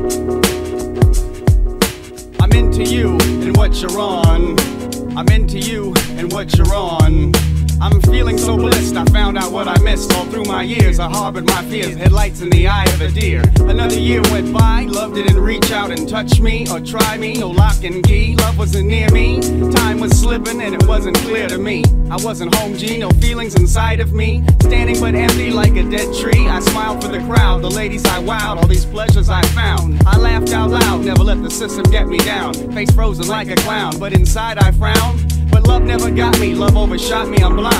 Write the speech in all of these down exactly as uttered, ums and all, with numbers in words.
I'm into you and what you're on. I'm into you and what you're on. I'm feeling so blessed, I found out what I missed. All through my years, I harbored my fears. Headlights in the eye of a deer. Another year went by, love didn't reach out and touch me or try me. No lock and key, love wasn't near me. Time was slipping and it wasn't clear to me. I wasn't home, G, no feelings inside of me. Standing but empty like a dead tree. I smiled for the crowd, the ladies I wowed. All these pleasures I found. I laughed out loud, never let the system get me down. Face frozen like a clown, but inside I frowned. But love never got me, love overshot me, I'm blind.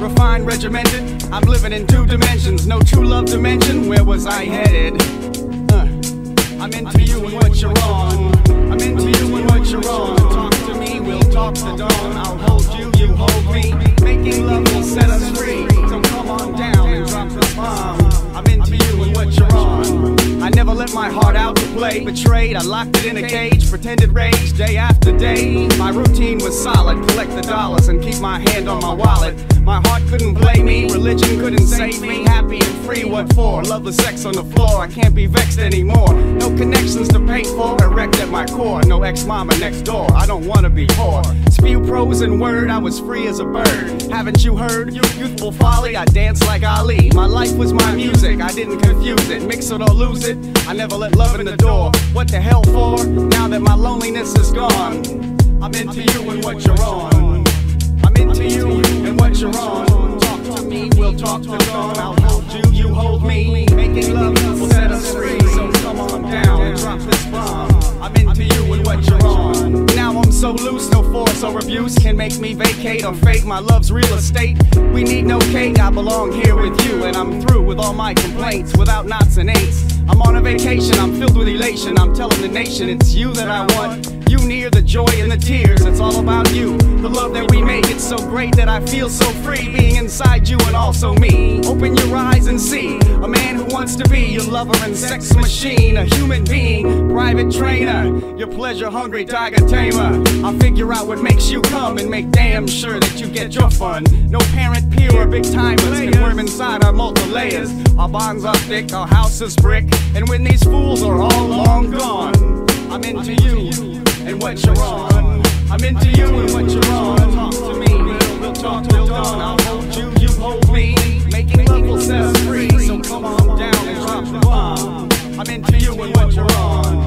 Refined, regimented, I'm living in two dimensions. No true love dimension, where was I headed? Uh, I'm into you and what you're on. I'm into you and what you're on. Talk to me, we'll talk to dawn. I'll hold you, you hold me. Making love will set us free. So come on down and drop this bomb. I'm into you and what you're on. I never let my heart out to play. Betrayed, I locked it in a cage. Pretended rage, day after day. My routine was solid. Collect the dollars and keep my hand on my wallet. My heart couldn't play me. Religion couldn't save me. Happy and free, what for? Loveless sex on the floor. I can't be vexed anymore. No connections to pay for. Erect at my core. No ex-mama next door. I don't want to be poor. Spew prose and word. I was free as a bird. Haven't you heard? Youthful folly. I danced like Ali. My life was my music. I didn't confuse it, mix it or lose it. I never let love in the door. What the hell for? Now that my loneliness is gone, I'm into you and what you're on. I'm into you and what you're on. Talk to me, we'll talk to dawn. I'll hold you, you hold me. Making love will set us free. So come on down and drop this bomb. I'm into you and what you're on. Now I'm so loose, no force or abuse can make me vacate or fake. My love's real estate. We need no cake. I belong here with you, and I'm through with all my complaints. Without knots and eights, I'm on a vacation. I'm filled with elation. I'm telling the nation it's you that I want. You near the joy and the tears. It's all about you. The love that we make, it's so great that I feel so free being inside you and also me. Open your eyes and see a man who wants to be your lover and sex machine, a human being, private trainer, your pleasure-hungry tiger tamer. I'll figure out what makes you come and make damn sure that you get your fun. No parent, peer, or big-timers can worm inside our multi-layers. Our bonds are thick, our house is brick, and when these fools are all long gone, I'm into you and what you're on. I'm into you and what you're on. Talk to me, we'll talk till dawn. I'll hold you, you hold me. Making love will set us free. So come on down and drop the bomb. I'm into you and what you're on.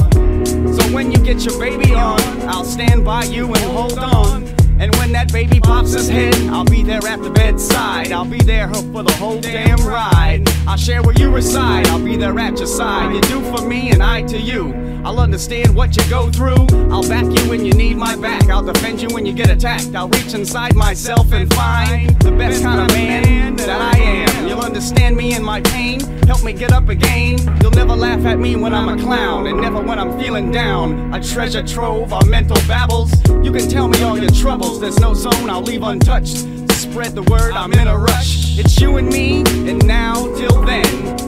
So when you get your baby on, I'll stand by you and hold on. And when that baby pops his head, I'll be there at the bedside. I'll be there for the whole damn ride. I'll share where you reside. I'll be there at your side. You do for me and I to you. I'll understand what you go through. I'll back you when you need my back. I'll defend you when you get attacked. I'll reach inside myself and find the best kind of man that I am. You'll understand me in my pain. Help me get up again. You'll never laugh at me when I'm a clown, and never when I'm feeling down. A treasure trove of mental babbles. You can tell me all your troubles. There's no zone I'll leave untouched. Spread the word, I'm in a rush. It's you and me, and now till then,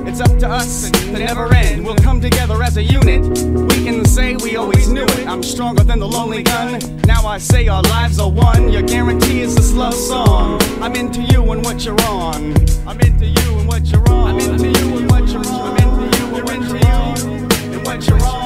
it's up to us to never end. We'll come together as a unit. We can say we always knew it. I'm stronger than the lonely gun. Now I say our lives are one. Your guarantee is this love song. I'm into you and what you're on. I'm into you and what you're on. I'm into you and what you're on. I'm into you and what you're on. And what you're on.